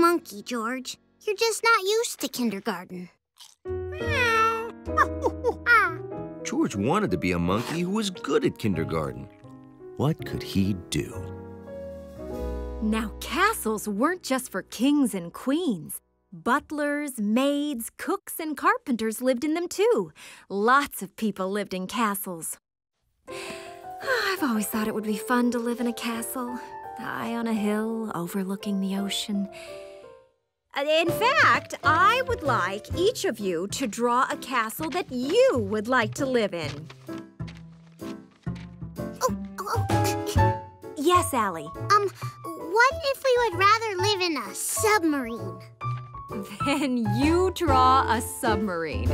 monkey, George. You're just not used to kindergarten. George wanted to be a monkey who was good at kindergarten. What could he do? Now, castles weren't just for kings and queens. Butlers, maids, cooks, and carpenters lived in them, too. Lots of people lived in castles. I've always thought it would be fun to live in a castle, high on a hill, overlooking the ocean. In fact, I would like each of you to draw a castle that you would like to live in. Oh. Yes, Allie? What if we would rather live in a submarine? Then you draw a submarine.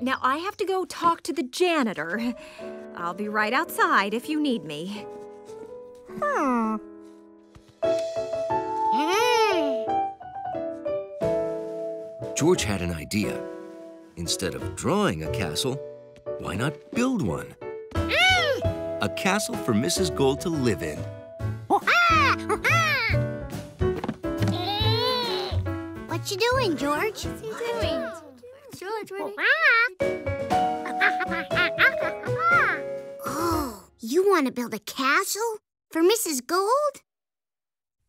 Now I have to go talk to the janitor. I'll be right outside if you need me. George had an idea. Instead of drawing a castle, why not build one? A castle for Mrs. Gold to live in. What you doing, George? What's he doing? George, what are you... Oh, you want to build a castle for Mrs. Gold?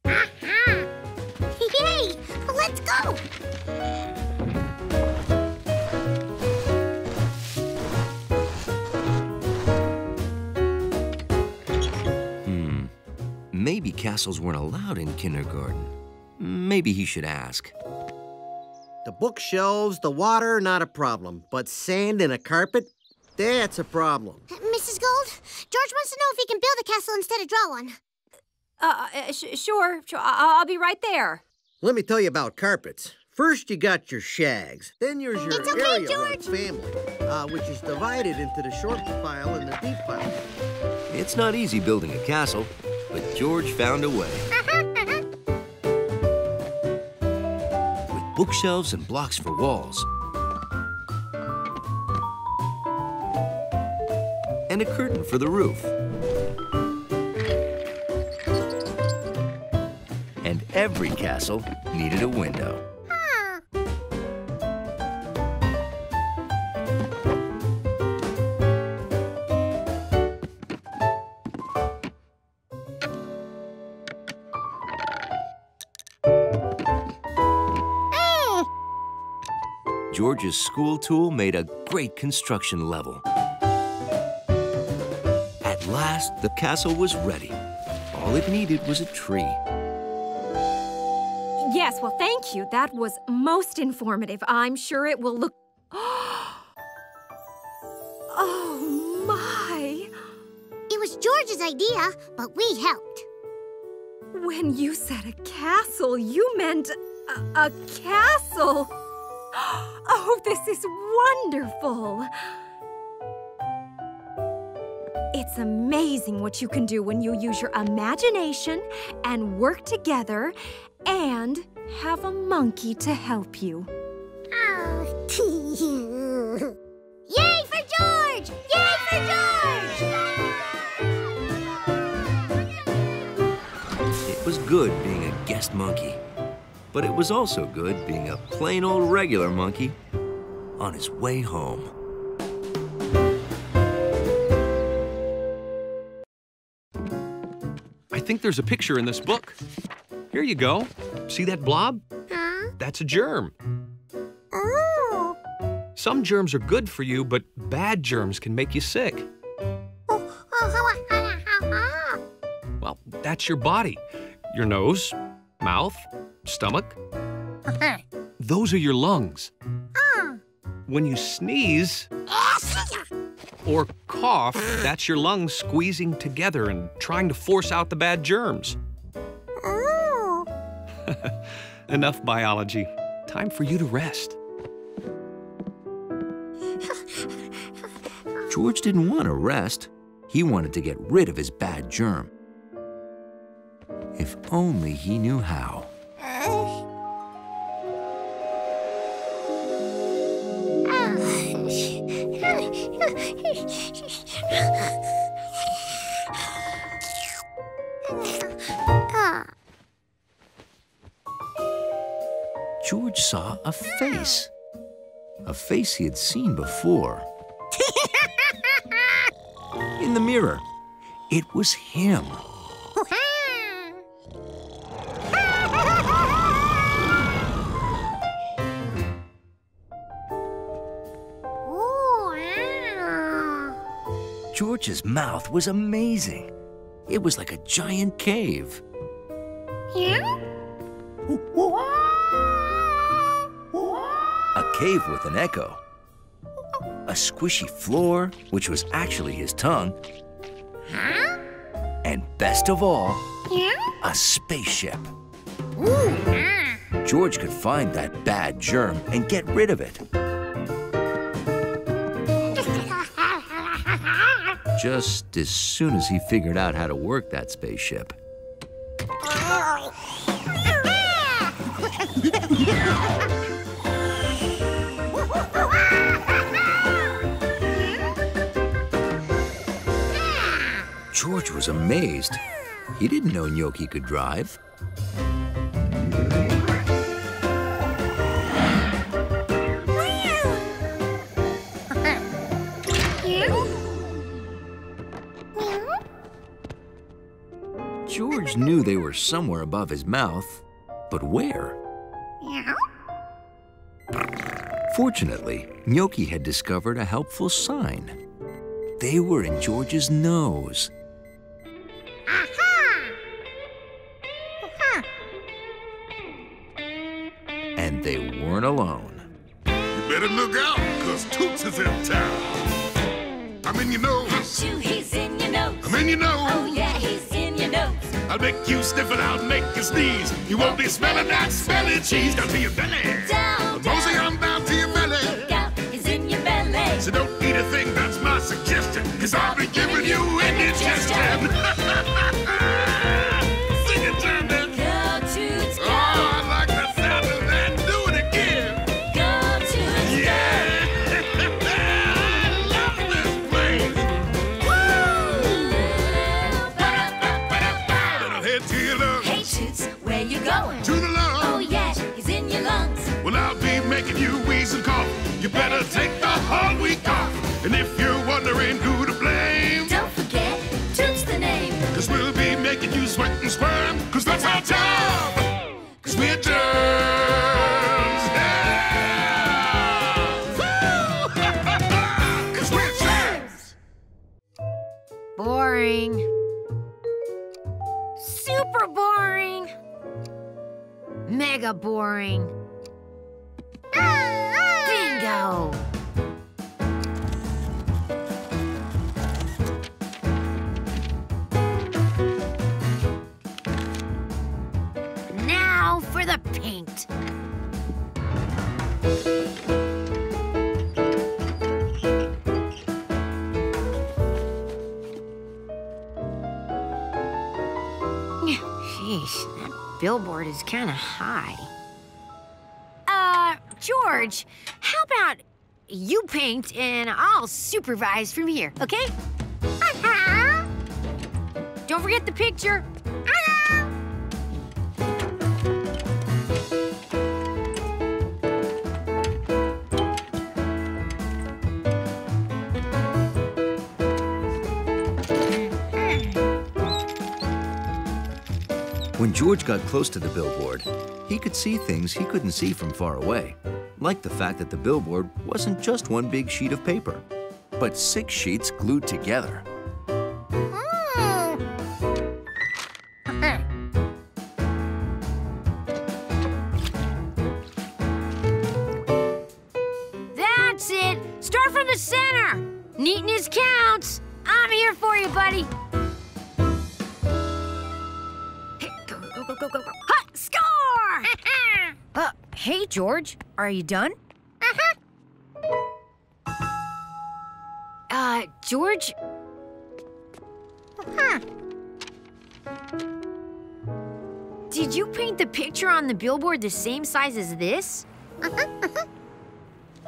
Yay! Let's go! Maybe castles weren't allowed in kindergarten. Maybe he should ask. The bookshelves, the water, not a problem. But sand and a carpet, that's a problem. Mrs. Gold, George wants to know if he can build a castle instead of draw one. Sure. I'll be right there. Let me tell you about carpets. First you got your shags, then there's your area family, which is divided into the short pile and the deep pile. It's not easy building a castle, but George found a way. Bookshelves and blocks for walls, and a curtain for the roof, and every castle needed a window. George's school tool made a great construction level. At last, the castle was ready. All it needed was a tree. Yes, well, thank you. That was most informative. I'm sure it will look... Oh, my! It was George's idea, but we helped. When you said a castle, you meant a castle. Oh, this is wonderful! It's amazing what you can do when you use your imagination and work together and have a monkey to help you. Oh, yay for George! Yay for George! It was good being a guest monkey. But it was also good being a plain old regular monkey on his way home. I think there's a picture in this book. Here you go. See that blob? Huh? That's a germ. Oh. Some germs are good for you, but bad germs can make you sick. Well, that's your body. Your nose, mouth, stomach. Those are your lungs. When you sneeze or cough, that's your lungs squeezing together and trying to force out the bad germs. Enough biology. Time for you to rest. George didn't want to rest. He wanted to get rid of his bad germ. If only he knew how. George saw a face. A face he had seen before. In the mirror. It was him. George's mouth was amazing. It was like a giant cave. Yeah? A cave with an echo. A squishy floor, which was actually his tongue. Huh? And best of all, yeah? A spaceship. Ooh, ah. George could find that bad germ and get rid of it. Just as soon as he figured out how to work that spaceship. George was amazed. He didn't know Gnocchi could drive. George knew they were somewhere above his mouth, but where? Fortunately, Gnocchi had discovered a helpful sign. They were in George's nose. Aha! Aha! And they weren't alone. You better look out, cause Toots is in town. I'm in your nose. Achoo, he's in your nose. I'm in your nose. Oh yeah, he's in your nose. I'll make you sniff it out, make you sneeze. You won't be smelling that smelly cheese. Down to your belly. Down, the mosey I'm bound to your belly. Look out, he's in your belly. So don't eat a thing, that's my suggestion. Cause I'll be giving you indigestion. Sing it, John. Go Toots, go. Oh, I like the sound of that. Do it again. Go Toots, go. Yeah. I love this place. Woo! Little head to your lungs. Hey, Toots, where you going? To the lungs. Oh, yeah, he's in your lungs. Well, I'll be making you wheeze and cough. You better take the whole week off. And if you're wondering who to blame, don't forget, Toots the name. Cause we'll be making you sweat and squirm. Cause that's our job. Cause we're germs. Yeah. Cause we're germs. Boring. Super boring. Mega boring. Bingo. For the paint. Sheesh, that billboard is kind of high. George, how about you paint and I'll supervise from here, okay? Uh-huh. Don't forget the picture. When George got close to the billboard, he could see things he couldn't see from far away, like the fact that the billboard wasn't just one big sheet of paper, but 6 sheets glued together. That's it! Start from the center! Neatness counts! I'm here for you, buddy! Go. Ha! Score! Hey, George, are you done? George? Did you paint the picture on the billboard the same size as this? Oh,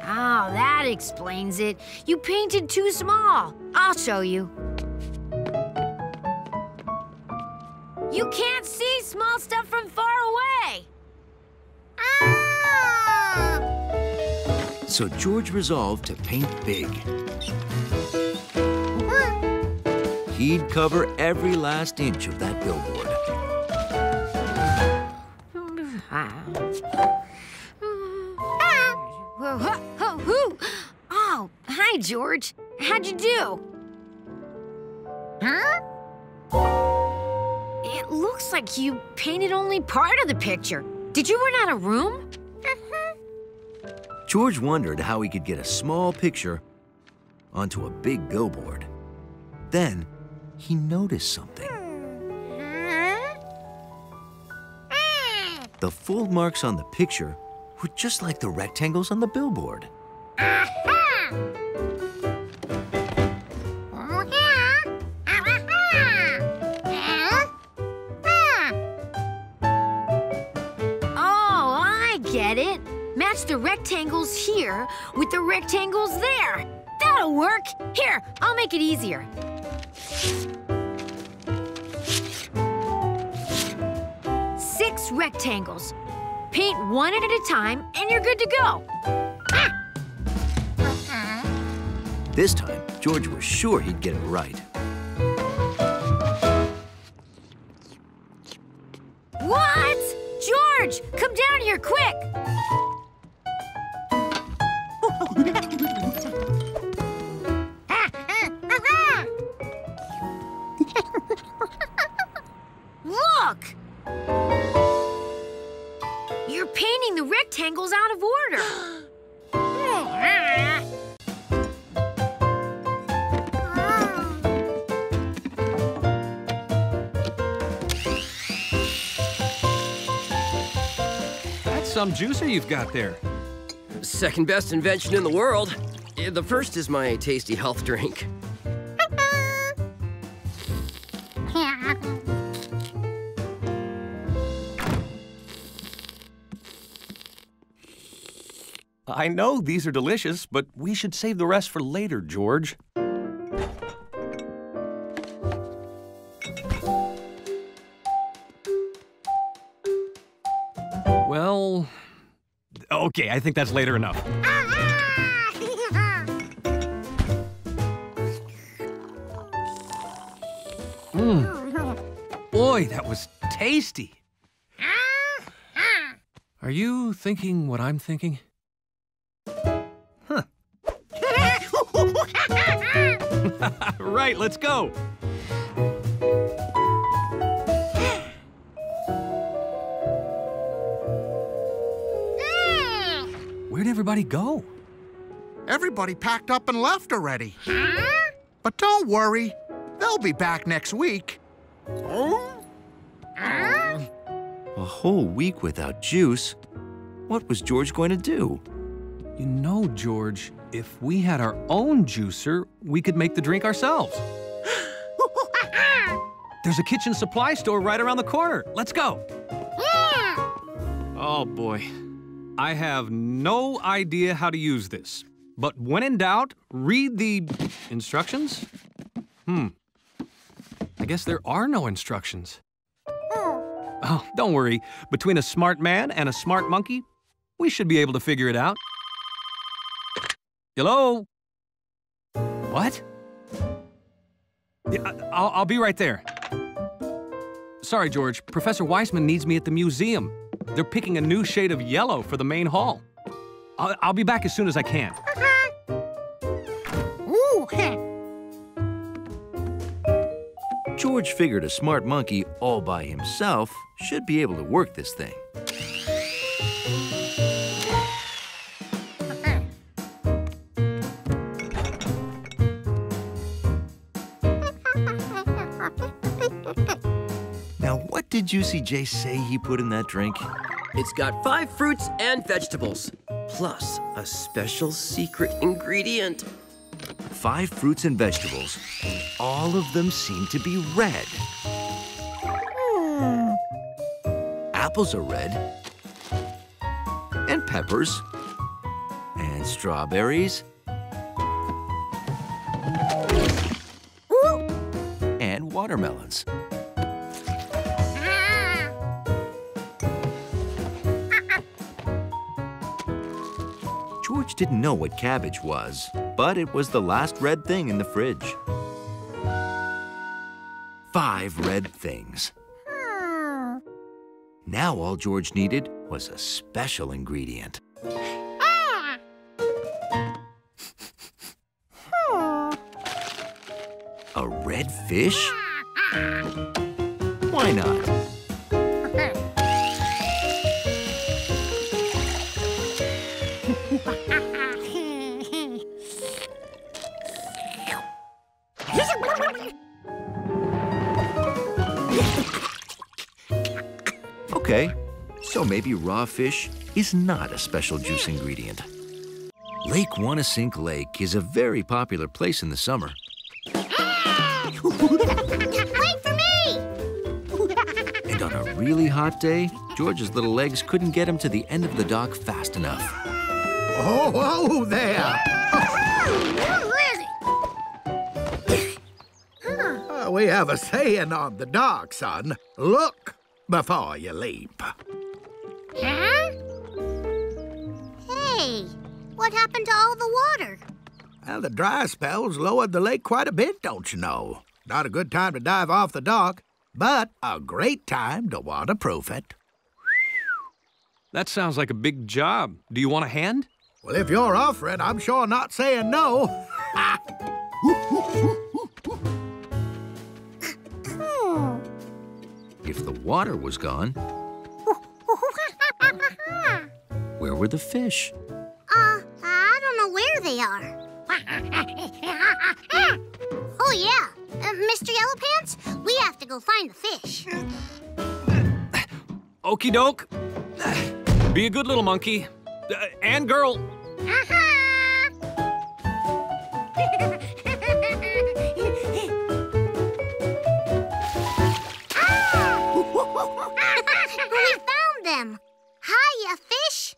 that explains it. You painted too small. I'll show you. You can't see small stuff from far away! Ah! So George resolved to paint big. He'd cover every last inch of that billboard. Oh, hi, George. How'd you do? Huh? It looks like you painted only part of the picture. Did you run out of room? George wondered how he could get a small picture onto a big billboard. Then he noticed something. The full marks on the picture were just like the rectangles on the billboard. Oh, I get it. Match the rectangles here with the rectangles there. That'll work. Here, I'll make it easier. Six rectangles. Paint one at a time, and you're good to go. Ah! This time, George was sure he'd get it right. What? George, come down here quick! Look! You're painting the rectangles out of order. That's some juicer you've got there. Second best invention in the world. The first is my tasty health drink. I know these are delicious, but we should save the rest for later, George. Well, okay, I think that's later enough. Boy, that was tasty. Are you thinking what I'm thinking? Right, let's go. Where'd everybody go? Everybody packed up and left already. Huh? But don't worry, they'll be back next week. Oh? A whole week without juice? What was George going to do? You know, George, if we had our own juicer, we could make the drink ourselves. There's a kitchen supply store right around the corner. Let's go. Yeah. Oh, boy. I have no idea how to use this. But when in doubt, read the instructions. I guess there are no instructions. Oh, don't worry. Between a smart man and a smart monkey, we should be able to figure it out. Hello? What? Yeah, I'll be right there. Sorry, George. Professor Wiseman needs me at the museum. They're picking a new shade of yellow for the main hall. I'll be back as soon as I can. George figured a smart monkey all by himself should be able to work this thing. What did Juicy J say he put in that drink? It's got 5 fruits and vegetables, plus a special secret ingredient. 5 fruits and vegetables, and all of them seem to be red. Apples are red, and peppers, and strawberries, and watermelons. George didn't know what cabbage was, but it was the last red thing in the fridge. 5 red things. Now all George needed was a special ingredient. A red fish? Why not? Okay, so maybe raw fish is not a special juice ingredient. Lake Wanasink Lake is a very popular place in the summer. Wait for me! And on a really hot day, George's little legs couldn't get him to the end of the dock fast enough. Oh, oh there! We have a saying on the dock, son. Look before you leap. Huh? Hey, what happened to all the water? Well, the dry spells lowered the lake quite a bit, don't you know? Not a good time to dive off the dock, but a great time to waterproof it. That sounds like a big job. Do you want a hand? Well, if you're offering, I'm sure not saying no. If the water was gone, where were the fish? I don't know where they are. Oh, yeah. Mr. Yellow Pants, we have to go find the fish. Okie doke. Be a good little monkey. And girl. We found them. Hiya, fish.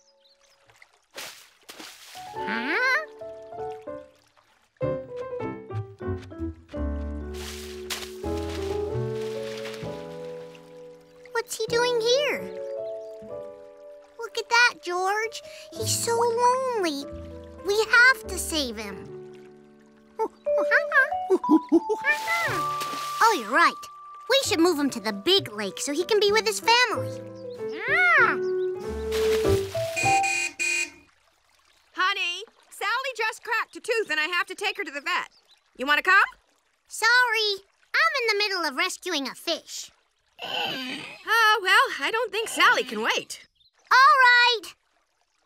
Huh? What's he doing here? Look at that, George. He's so lonely. We have to save him. Oh, you're right. We should move him to the big lake so he can be with his family. Honey, Sally just cracked a tooth and I have to take her to the vet. You want to come? Sorry, I'm in the middle of rescuing a fish. Well, I don't think Sally can wait. All right.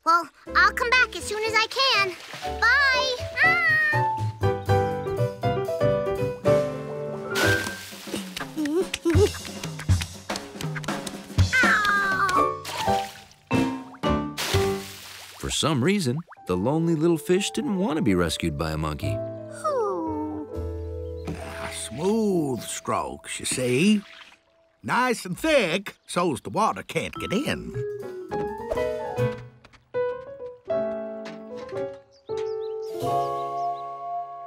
Well, I'll come back as soon as I can. Bye. For some reason, the lonely little fish didn't want to be rescued by a monkey. Smooth strokes, you see? Nice and thick, so's the water can't get in.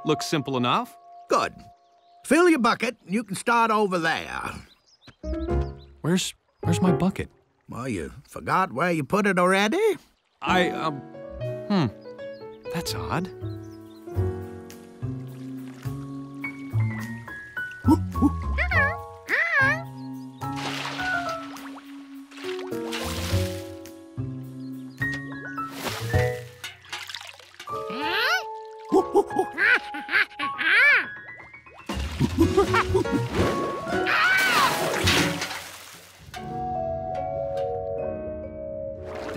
Looks simple enough. Good. Fill your bucket, and you can start over there. Where's my bucket? Well, you forgot where you put it already? That's odd.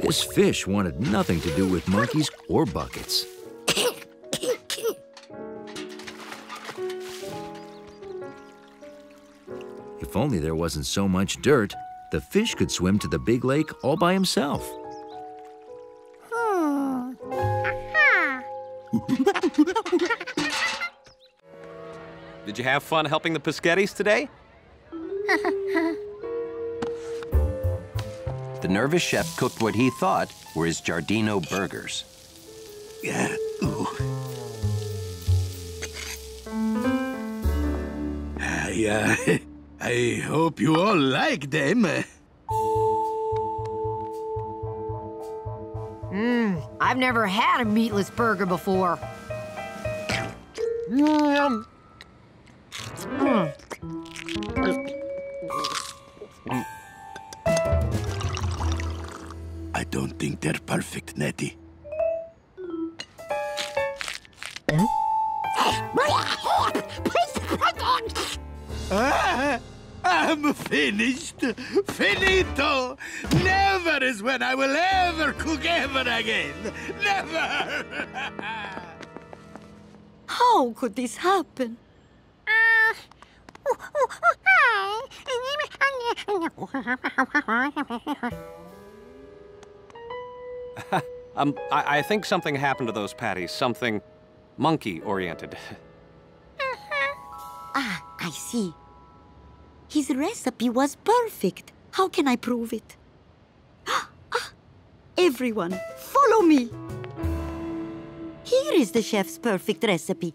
This fish wanted nothing to do with monkeys or buckets. If only there wasn't so much dirt, the fish could swim to the big lake all by himself. Did you have fun helping the Piscettis today? The nervous chef cooked what he thought were his Giardino burgers. Yeah. Ooh. I hope you all like them. I I've never had a meatless burger before. I don't think they're perfect, Nettie. I'm finished. Finito. Never is when I will ever cook ever again. Never. How could this happen? I think something happened to those patties. Something monkey-oriented. Ah, I see. His recipe was perfect. How can I prove it? Everyone, follow me. Here is the chef's perfect recipe.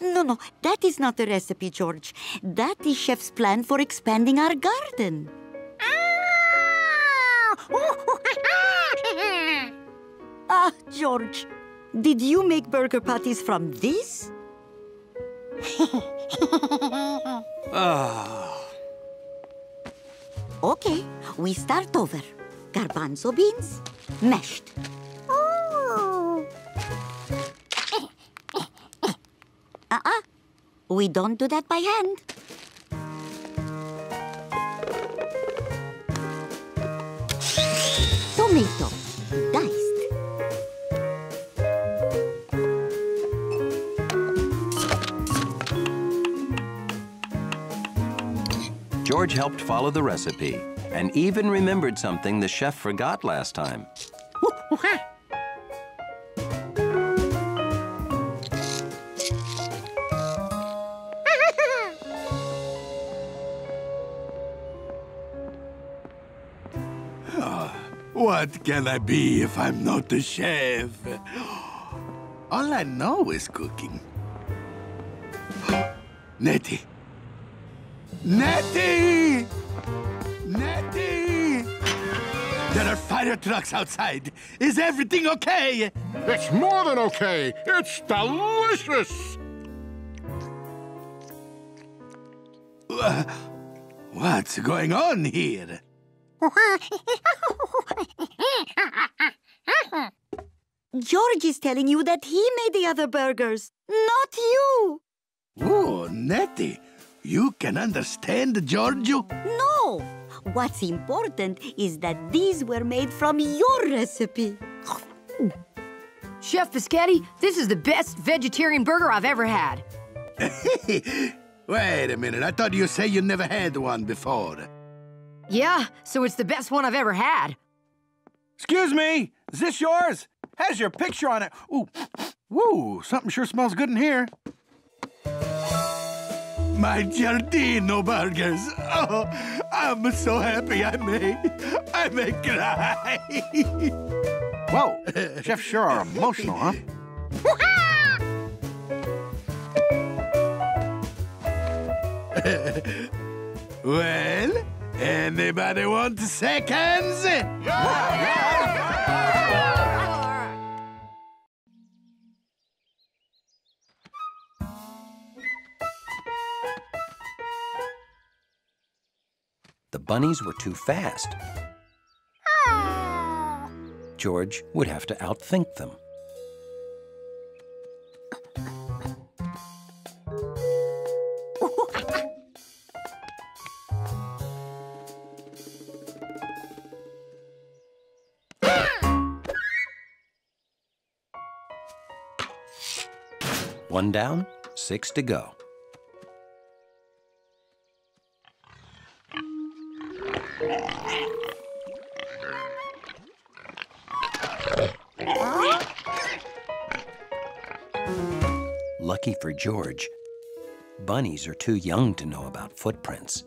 No, that is not the recipe, George. That is Chef's plan for expanding our garden. Ah, George, did you make burger patties from this? Okay, we start over. Garbanzo beans, mashed. We don't do that by hand. Tomato, diced. George helped follow the recipe and even remembered something the chef forgot last time. What can I be if I'm not the chef? All I know is cooking. Nettie! Nettie! Nettie! There are fire trucks outside. Is everything okay? It's more than okay. It's delicious! What's going on here? George is telling you that he made the other burgers, not you. Oh, Nettie, you can understand, Giorgio? No. What's important is that these were made from your recipe. Chef Piscetti, this is the best vegetarian burger I've ever had. Wait a minute. I thought you said you never had one before. Yeah, so it's the best one I've ever had. Excuse me, is this yours? Has your picture on it. Ooh, woo, something sure smells good in here. My Giardino burgers. Oh, I'm so happy I may cry. Whoa, chefs sure are emotional, huh? Well? Anybody want seconds? Yeah! The bunnies were too fast. George would have to outthink them. One down, 6 to go. Lucky for George, bunnies are too young to know about footprints.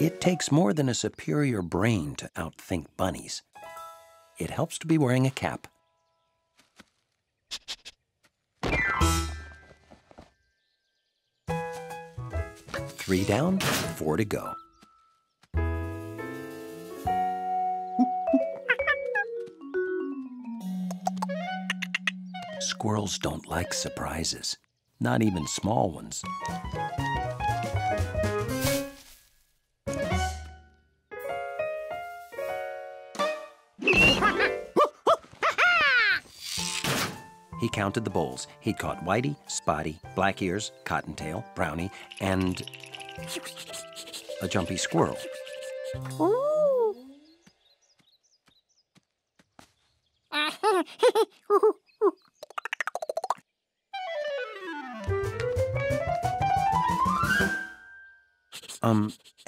It takes more than a superior brain to outthink bunnies. It helps to be wearing a cap 3 down, 4 to go. Squirrels don't like surprises, not even small ones. He counted the bowls. He'd caught Whitey, Spotty, Black Ears, Cottontail, Brownie, and a jumpy squirrel. Ooh.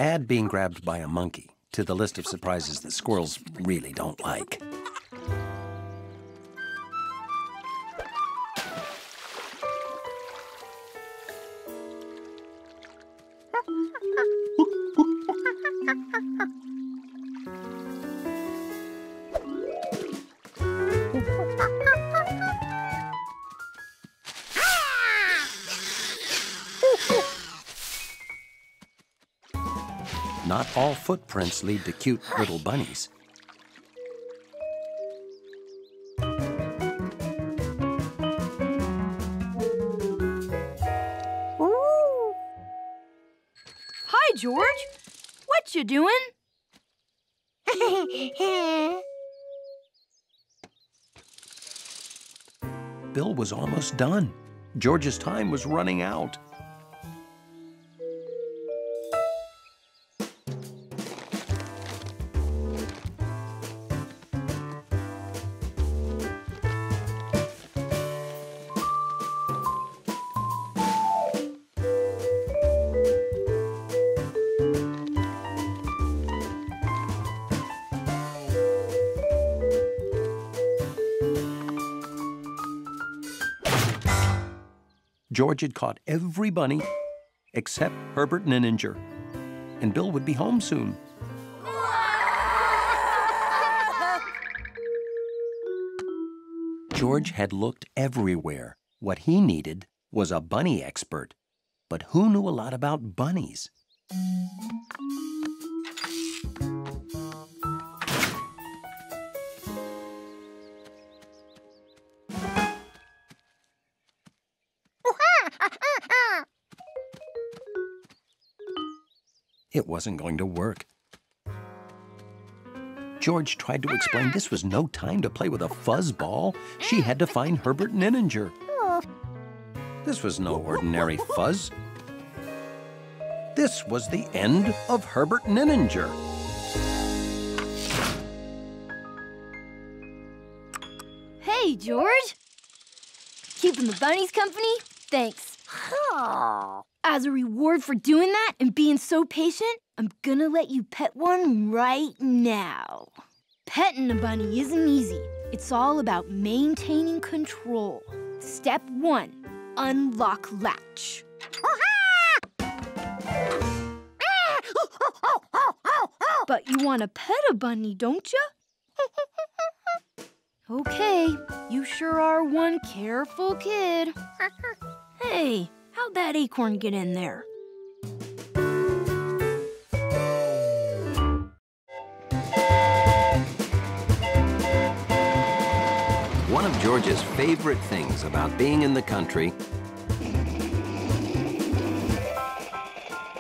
Add being grabbed by a monkey to the list of surprises that squirrels really don't like. 2 footprints lead to cute little bunnies. Ooh. Hi, George. What you doing? Bill was almost done. George's time was running out. George had caught every bunny except Herbert Nininger, and Bill would be home soon. George had looked everywhere. What he needed was a bunny expert, but who knew a lot about bunnies? It wasn't going to work. George tried to explain this was no time to play with a fuzz ball. She had to find Herbert Nininger. This was no ordinary fuzz. This was the end of Herbert Nininger. Hey, George. Keeping the bunnies company? Thanks. As a reward for doing that and being so patient, I'm gonna let you pet one right now. Petting a bunny isn't easy. It's all about maintaining control. Step 1, unlock latch. But you wanna pet a bunny, don't you? Okay, you sure are one careful kid. Hey. How'd that acorn get in there? One of George's favorite things about being in the country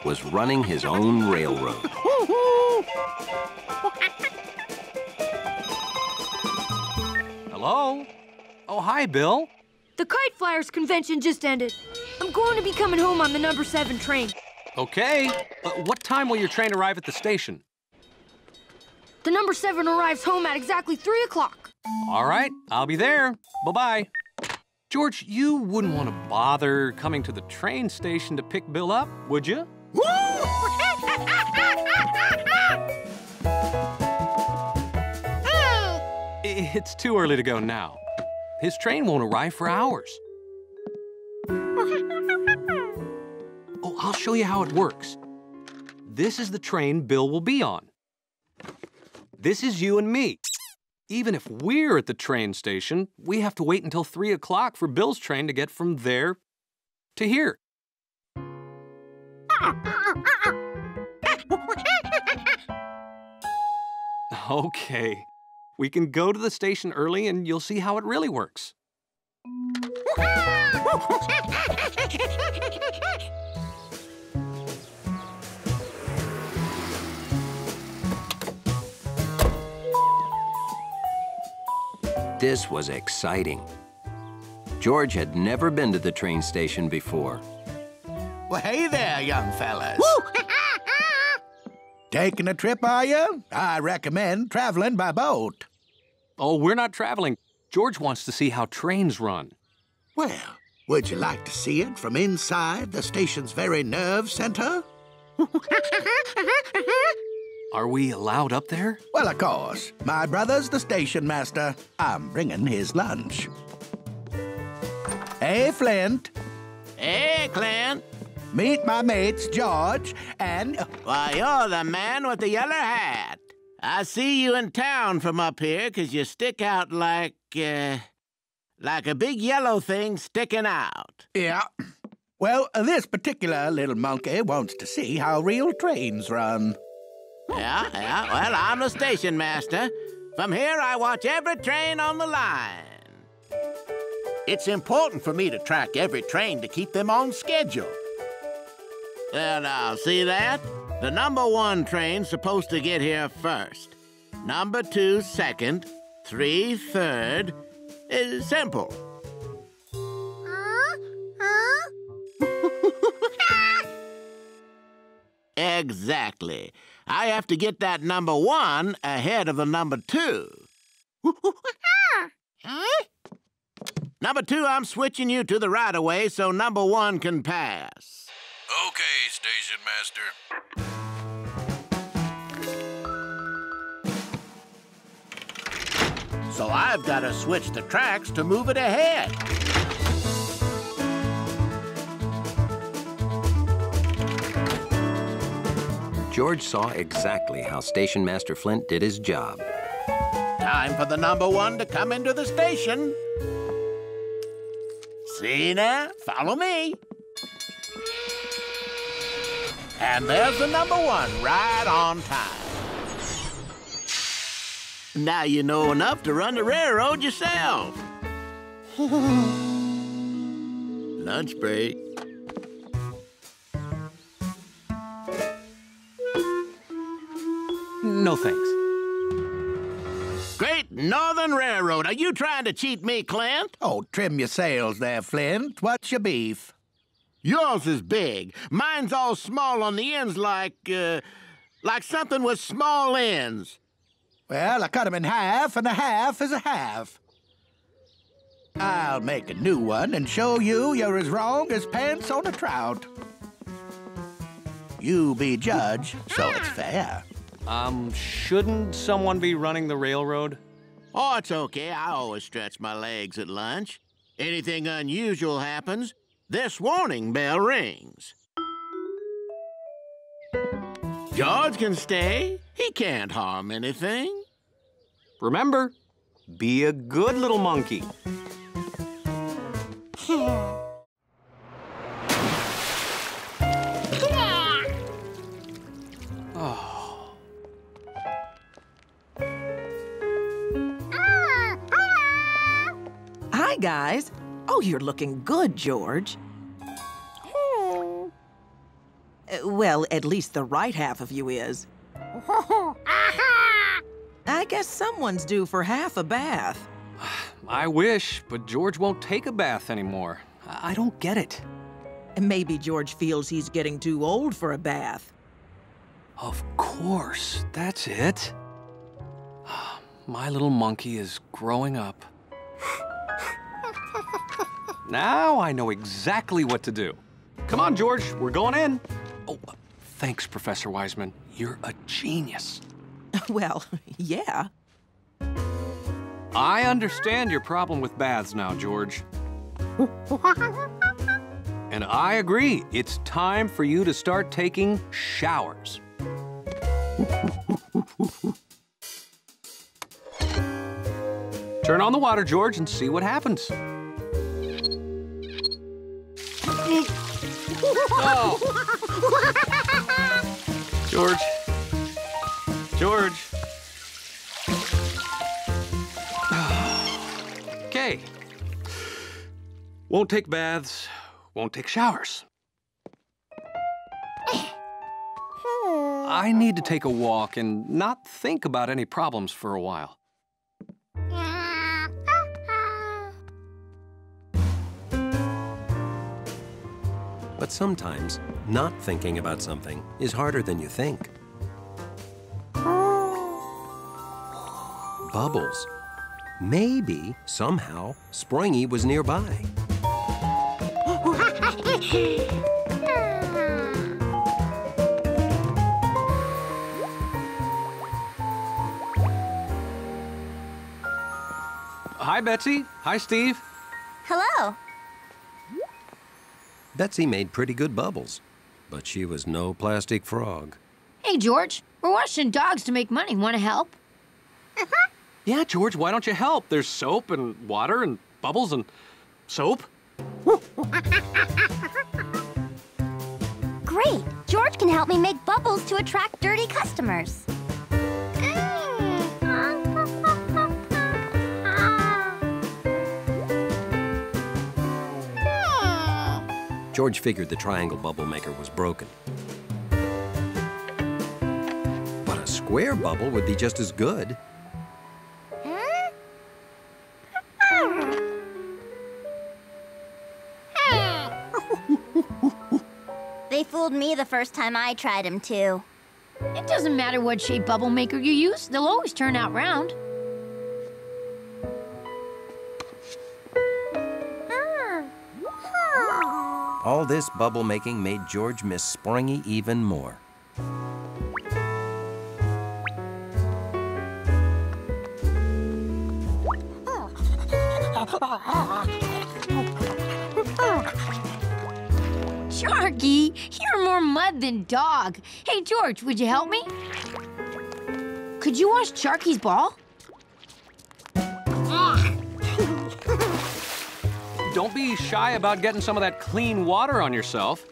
was running his own railroad. Hello? Oh, hi, Bill. The Kite Flyers convention just ended. I'm going to be coming home on the number 7 train. Okay. What time will your train arrive at the station? The number 7 arrives home at exactly 3 o'clock. All right, I'll be there. Bye-bye. George, you wouldn't want to bother coming to the train station to pick Bill up, would you? Woo! It's too early to go now. His train won't arrive for hours. Oh, I'll show you how it works. This is the train Bill will be on. This is you and me. Even if we're at the train station, we have to wait until 3 o'clock for Bill's train to get from there to here. Okay, we can go to the station early and you'll see how it really works. This was exciting. George had never been to the train station before. Well, hey there, young fellas. Taking a trip, are you? I recommend traveling by boat. Oh, we're not traveling. George wants to see how trains run. Well, would you like to see it from inside the station's very nerve center? Are we allowed up there? Well, of course. My brother's the station master. I'm bringing his lunch. Hey, Flint. Hey, Clint. Meet my mates, George, and... Why, you're the man with the yellow hat. I see you in town from up here, 'cause you stick out like a big yellow thing sticking out. Yeah. Well, this particular little monkey wants to see how real trains run. Yeah, well, I'm the station master. From here, I watch every train on the line. It's important for me to track every train to keep them on schedule. Well, now, see that? The number 1 train's supposed to get here first. Number 2, second. 3, third. It's simple. Exactly. I have to get that number 1 ahead of the number 2. Number 2, I'm switching you to the right-of-way so number 1 can pass. Okay, Station Master. So I've got to switch the tracks to move it ahead. George saw exactly how Station Master Flint did his job. Time for the number 1 to come into the station. See now? Follow me. And there's the number 1 right on time. Now you know enough to run the railroad yourself. Lunch break. No thanks. Great Northern Railroad, are you trying to cheat me, Clint? Oh, trim your sails there, Flint. What's your beef? Yours is big. Mine's all small on the ends like something with small ends. Well, I cut them in half, and a half is a half. I'll make a new one and show you you're as wrong as pants on a trout. You be judge, so it's fair. Shouldn't someone be running the railroad? Oh, it's okay. I always stretch my legs at lunch. Anything unusual happens, this warning bell rings. George can stay. He can't harm anything. Remember, be a good little monkey. Oh. Hi, guys. Oh, you're looking good, George. Oh. Well, at least the right half of you is. I guess someone's due for half a bath. I wish, but George won't take a bath anymore. I don't get it. Maybe George feels he's getting too old for a bath. Of course, that's it. My little monkey is growing up. Now I know exactly what to do. Come on, George, we're going in. Oh, thanks, Professor Wiseman. You're a genius. Well, yeah. I understand your problem with baths now, George. And I agree, it's time for you to start taking showers. Turn on the water, George, and see what happens. Oh. George. George. Okay. Won't take baths, won't take showers. I need to take a walk and not think about any problems for a while. But sometimes, not thinking about something is harder than you think. Bubbles. Maybe, somehow, Springy was nearby. Hi, Betsy. Hi, Steve. Hello. Betsy made pretty good bubbles, but she was no plastic frog. Hey, George, we're watching dogs to make money. Want to help? Uh-huh. Yeah, George, why don't you help? There's soap and water and bubbles and soap. Great. George can help me make bubbles to attract dirty customers. George figured the triangle bubble maker was broken. But a square bubble would be just as good. They fooled me the first time I tried them, too. It doesn't matter what shape bubble maker you use. They'll always turn out round. All this bubble making made George miss Springy even more. Charky, you're more mud than dog. Hey, George, would you help me? Could you wash Charky's ball? Don't be shy about getting some of that clean water on yourself.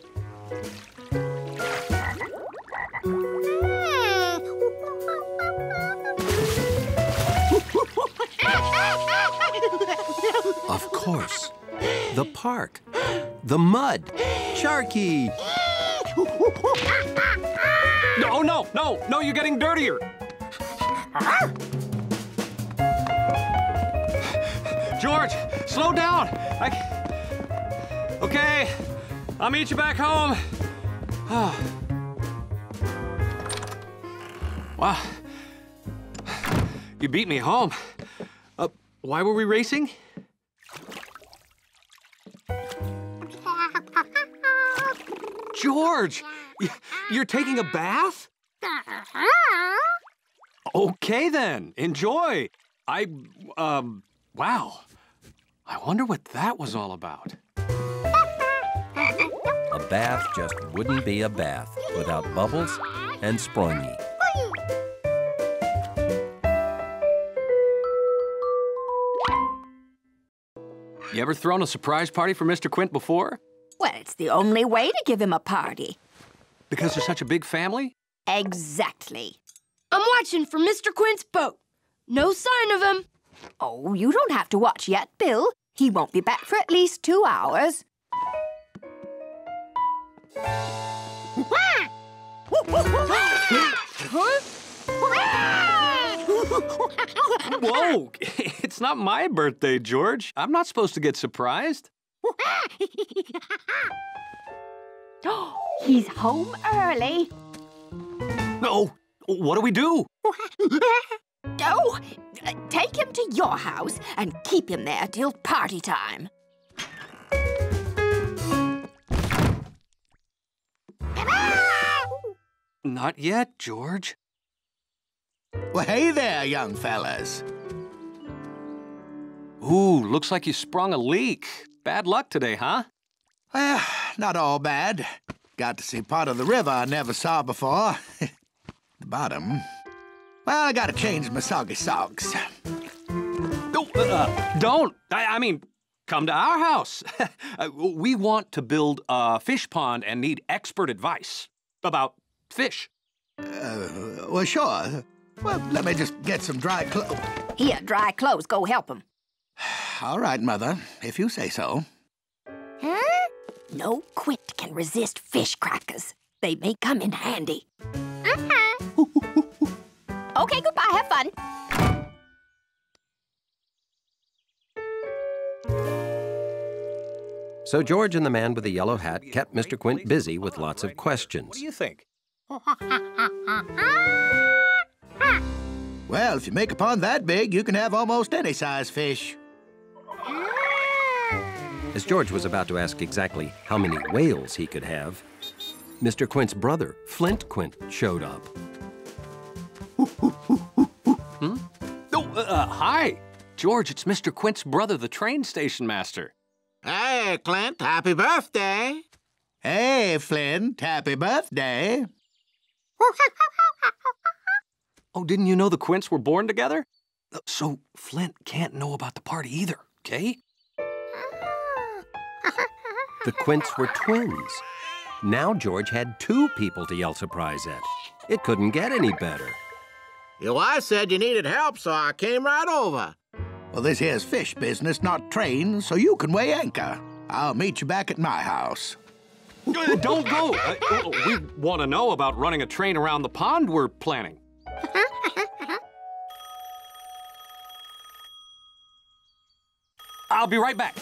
Of course. The park. The mud. Charky. Oh, no, no, no, you're getting dirtier. George, slow down. Okay, I'll meet you back home. Wow, you beat me home. Why were we racing? George, you're taking a bath? Okay then, enjoy. Wow. I wonder what that was all about. A bath just wouldn't be a bath without bubbles and Springy. You ever thrown a surprise party for Mr. Quint before? Well, it's the only way to give him a party. Because they're such a big family? Exactly. I'm watching for Mr. Quint's boat. No sign of him. Oh, you don't have to watch yet, Bill. He won't be back for at least 2 hours. Whoa, it's not my birthday, George. I'm not supposed to get surprised. He's home early. No, what do we do? Oh, take him to your house and keep him there till party time. Not yet, George. Well, hey there, young fellas. Ooh, looks like you sprung a leak. Bad luck today, huh? Well, not all bad. Got to see part of the river I never saw before. The bottom. Well, I gotta change my soggy socks. Don't. I mean, come to our house. We want to build a fish pond and need expert advice about fish. Well, sure. Well, let me just get some dry clothes. Here, dry clothes. Go help him. All right, Mother, if you say so. Huh? No Quint can resist fish crackers. They may come in handy. Okay, goodbye. Have fun. So George and the Man with the Yellow Hat kept Mr. Quint busy with lots of questions. What do you think? Well, if you make a pond that big, you can have almost any size fish. As George was about to ask exactly how many whales he could have, Mr. Quint's brother, Flint Quint, showed up. Hmm? Hi. George, it's Mr. Quint's brother, the train station master. Hey, Clint, happy birthday. Hey, Flint, happy birthday. Oh, didn't you know the Quints were born together? So Flint can't know about the party either, okay? The Quints were twins. Now George had two people to yell surprise at. It couldn't get any better. Well, I said you needed help, so I came right over. Well, this here's fish business, not train, so you can weigh anchor. I'll meet you back at my house. Don't go. We want to know about running a train around the pond we're planning. I'll be right back.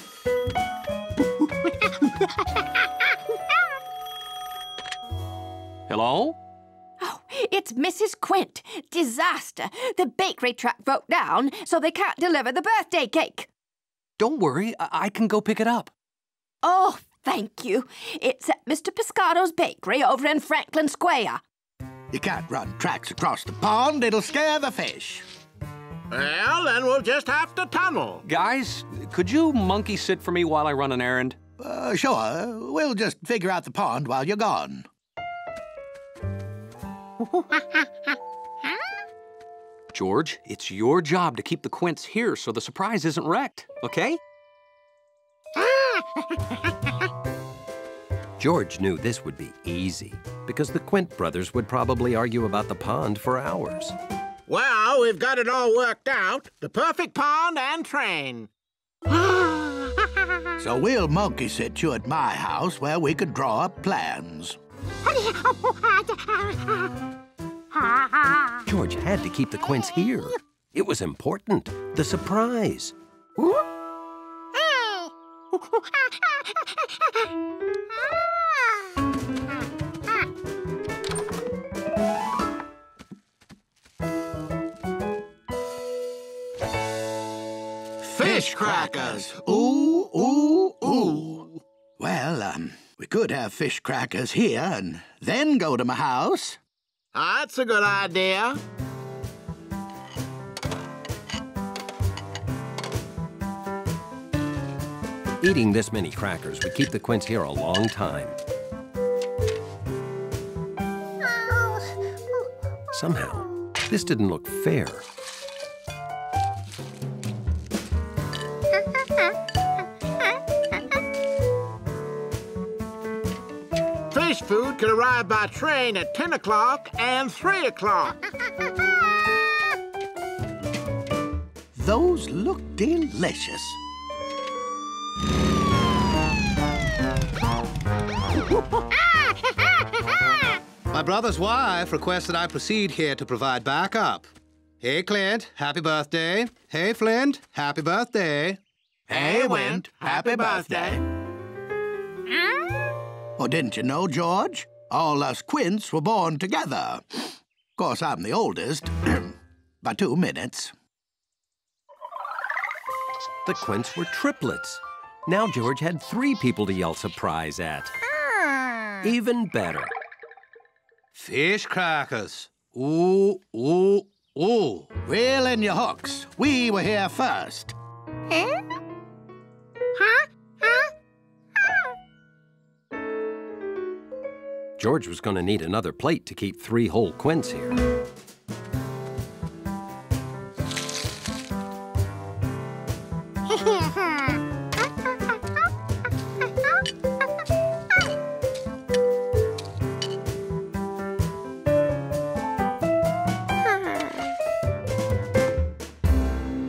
Hello? Oh, it's Mrs. Quint. Disaster. The bakery truck broke down, so they can't deliver the birthday cake. Don't worry. I can go pick it up. Oh, thank you. It's at Mr. Pescado's bakery over in Franklin Square. You can't run tracks across the pond. It'll scare the fish. Well, then we'll just have to tunnel. Guys, could you monkey sit for me while I run an errand? Sure. We'll just figure out the pond while you're gone. George, it's your job to keep the Quints here so the surprise isn't wrecked, okay? George knew this would be easy because the Quint brothers would probably argue about the pond for hours. Well, we've got it all worked out. The perfect pond and train. So we'll monkey sit you at my house where we could draw up plans. George had to keep the Quints here. It was important. The surprise. Fish crackers. Ooh, ooh, ooh. Well, we could have fish crackers here and then go to my house. That's a good idea. Eating this many crackers would keep the Quints here a long time. Somehow, this didn't look fair. Fish food could arrive by train at 10 o'clock and 3 o'clock. Those look delicious. My brother's wife requests that I proceed here to provide backup. Hey, Clint, happy birthday. Hey, Flint, happy birthday. Hey, Wint, happy birthday. Oh, didn't you know, George? All us Quints were born together. Of course, I'm the oldest, by 2 minutes. The Quints were triplets. Now George had 3 people to yell surprise at. Even better. Fish crackers. Ooh, ooh, ooh. Reel in your hooks. We were here first. Huh? Huh? George was going to need another plate to keep 3 whole Quints here.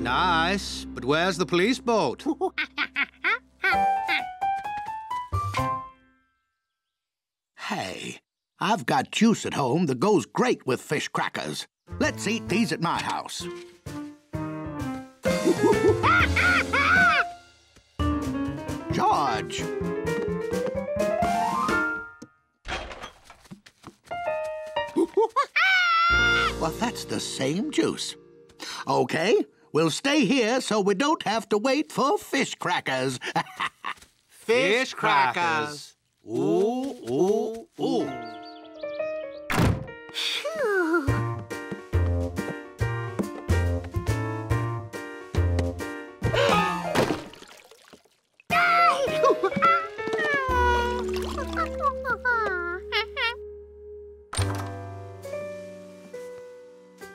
Nice, but where's the police boat? Hey, I've got juice at home that goes great with fish crackers. Let's eat these at my house. George! Well, that's the same juice. Okay, we'll stay here so we don't have to wait for fish crackers. Fish crackers! Ooh, ooh, ooh.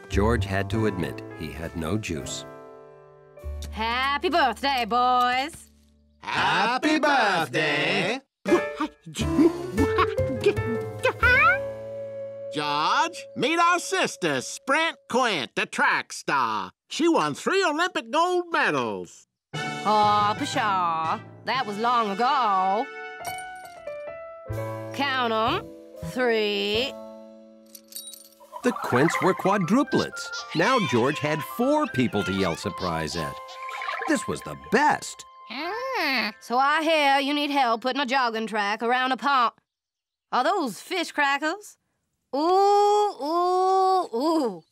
George had to admit he had no juice. Happy birthday, boys! Happy birthday! George, meet our sister, Sprint Quint, the track star. She won 3 Olympic gold medals. Oh, pshaw. That was long ago. Count 'em. 3. The Quints were quadruplets. Now George had 4 people to yell surprise at. This was the best. So I hear you need help putting a jogging track around a pond. Are those fish crackers? Ooh, ooh, ooh.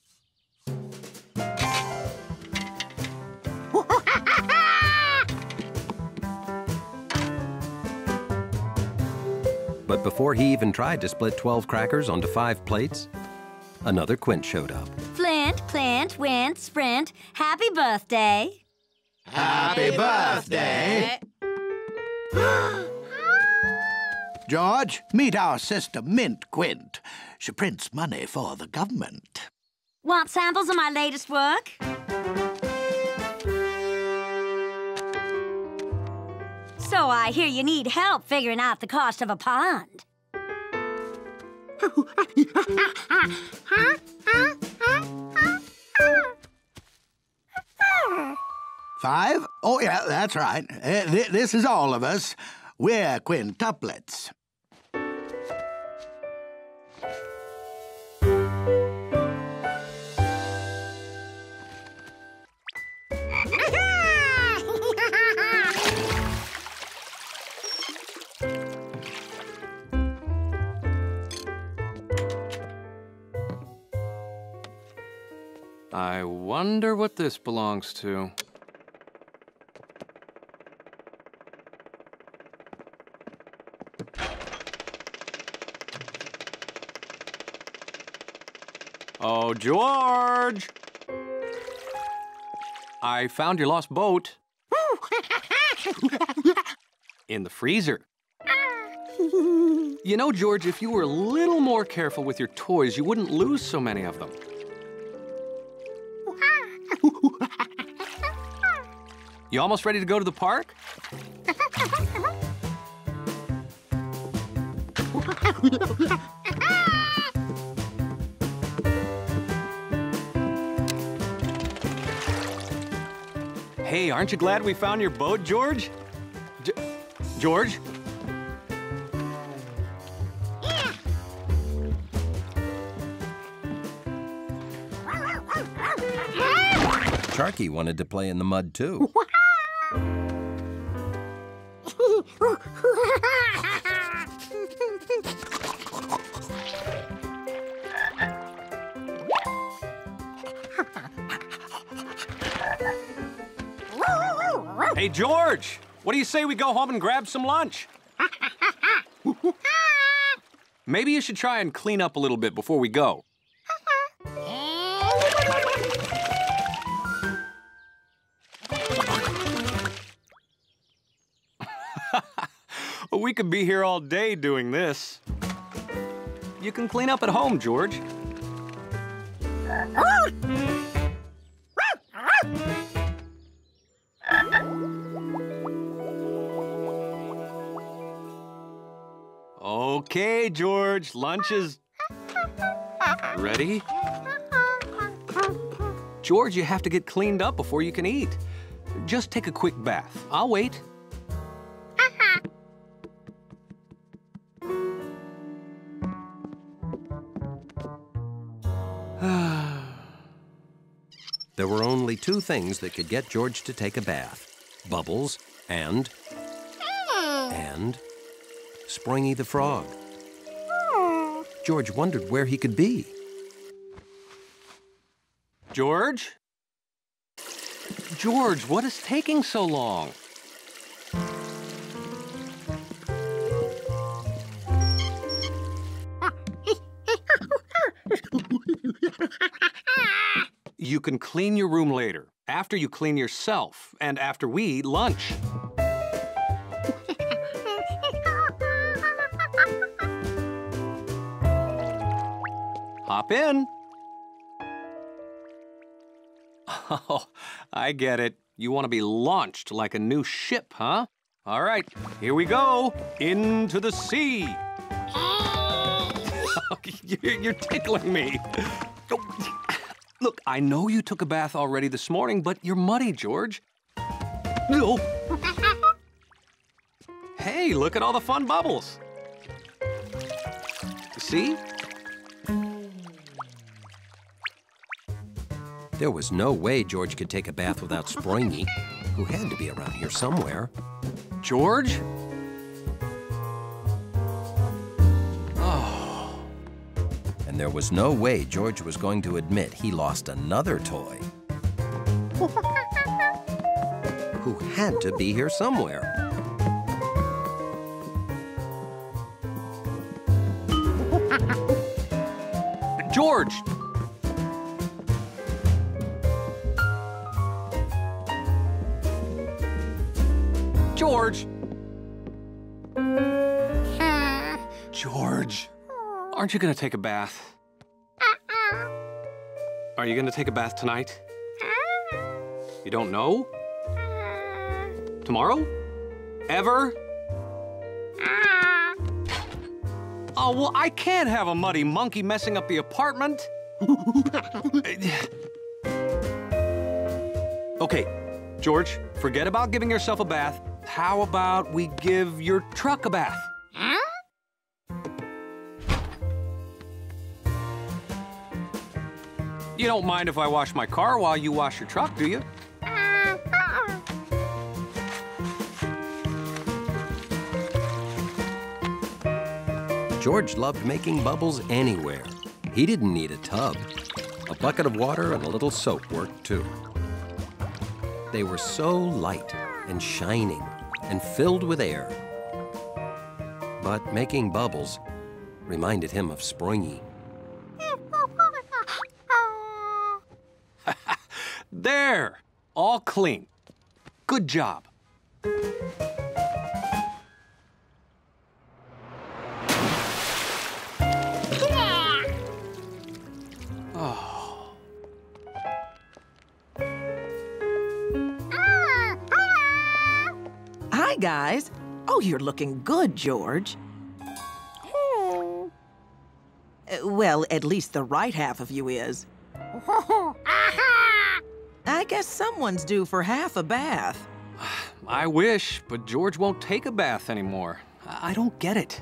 But before he even tried to split 12 crackers onto 5 plates, another Quint showed up. Flint, Quint, Wint, Sprint, happy birthday. Happy birthday. George, meet our sister, Mint Quint. She prints money for the government. Want samples of my latest work? So I hear you need help figuring out the cost of a pond. Five? Oh, yeah, that's right. This is all of us. We're quintuplets. I wonder what this belongs to. Oh, George! I found your lost boat. In the freezer. You know, George, if you were a little more careful with your toys, you wouldn't lose so many of them. You almost ready to go to the park? Hey, aren't you glad we found your boat, George? George? Charky wanted to play in the mud, too. Hey, George, what do you say we go home and grab some lunch? Maybe you should try and clean up a little bit before we go. We could be here all day doing this. You can clean up at home, George. Okay, George, lunch is ready. George, you have to get cleaned up before you can eat. Just take a quick bath. I'll wait. There were only two things that could get George to take a bath. Bubbles and Springy the frog. George wondered where he could be. George? George, what is taking so long? You can clean your room later, after you clean yourself, and after we eat lunch. Hop in. Oh, I get it. You want to be launched like a new ship, huh? All right, here we go. Into the sea. You're tickling me. Look, I know you took a bath already this morning, but you're muddy, George. No. Hey, look at all the fun bubbles. See? There was no way George could take a bath without Springy, who had to be around here somewhere. George? Oh. And there was no way George was going to admit he lost another toy, who had to be here somewhere. George! George! George, aren't you going to take a bath? Are you going to take a bath tonight? You don't know? Tomorrow? Ever? Oh, well, I can't have a muddy monkey messing up the apartment. Okay, George, forget about giving yourself a bath. How about we give your truck a bath? Huh? You don't mind if I wash my car while you wash your truck, do you? George loved making bubbles anywhere. He didn't need a tub. A bucket of water and a little soap worked too. They were so light and shining and filled with air. But making bubbles reminded him of Springy. There, all clean. Good job. Oh. Hi, guys. Oh, you're looking good, George. Well, at least the right half of you is. I guess someone's due for half a bath. I wish, but George won't take a bath anymore. I don't get it.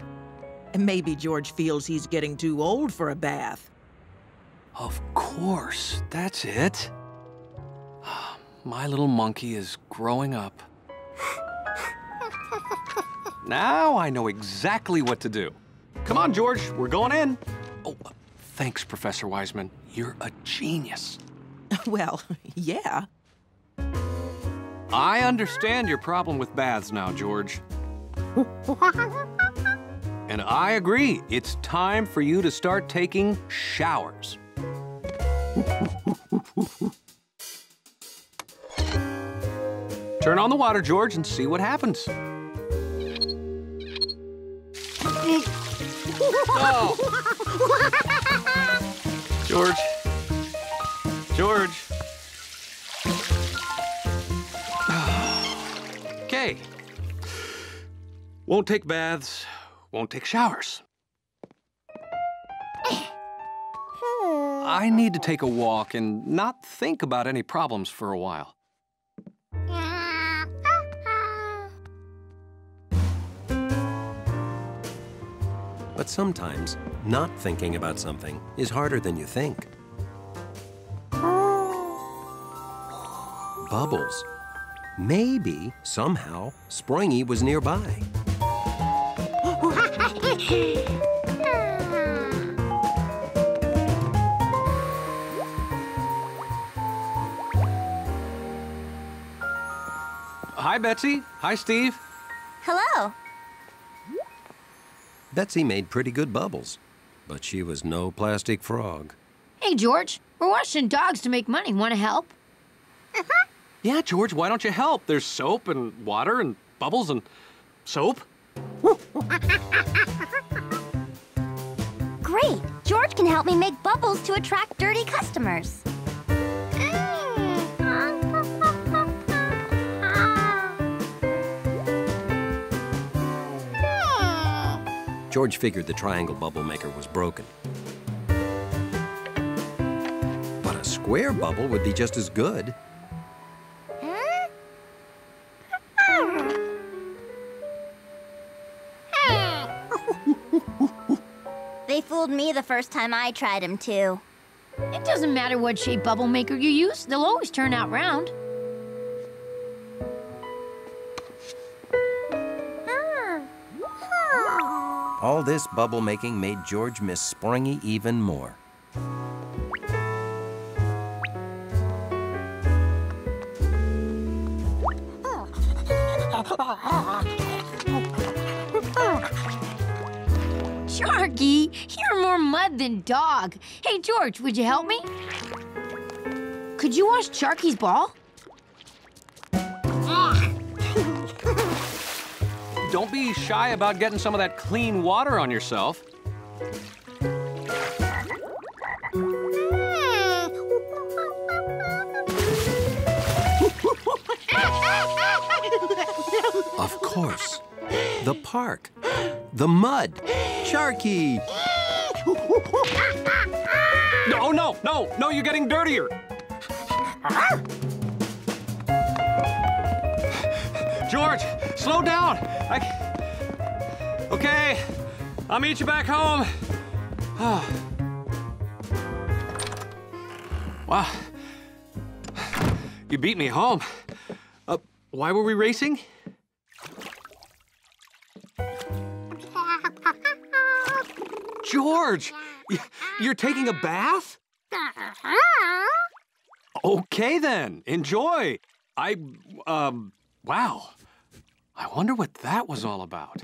Maybe George feels he's getting too old for a bath. Of course, that's it. My little monkey is growing up. Now I know exactly what to do. Come on, George, we're going in. Oh, thanks, Professor Wiseman. You're a genius. Well, yeah. I understand your problem with baths now, George. And I agree, it's time for you to start taking showers. Turn on the water, George, and see what happens. Oh. George. George. Okay. Won't take baths, won't take showers. I need to take a walk and not think about any problems for a while. But sometimes, not thinking about something is harder than you think. Bubbles. Maybe, somehow, Springy was nearby. Hi, Betsy. Hi, Steve. Hello. Betsy made pretty good bubbles, but she was no plastic frog. Hey, George, we're watching dogs to make money. Want to help? Uh-huh. Yeah, George, why don't you help? There's soap and water and bubbles and soap. Great. George can help me make bubbles to attract dirty customers. George figured the triangle bubble maker was broken. But a square bubble would be just as good. Huh? They fooled me the first time I tried them, too. It doesn't matter what shape bubble maker you use. They'll always turn out round. All this bubble making made George miss Springy even more. Charky, you're more mud than dog. Hey, George, would you help me? Could you wash Charky's ball? Don't be shy about getting some of that clean water on yourself. Of course. The park. The mud. Charky. Oh, no, no, no, you're getting dirtier. George, slow down. Okay, I'll meet you back home. Wow, you beat me home. Why were we racing? George, you're taking a bath? Okay then, enjoy. Wow. I wonder what that was all about.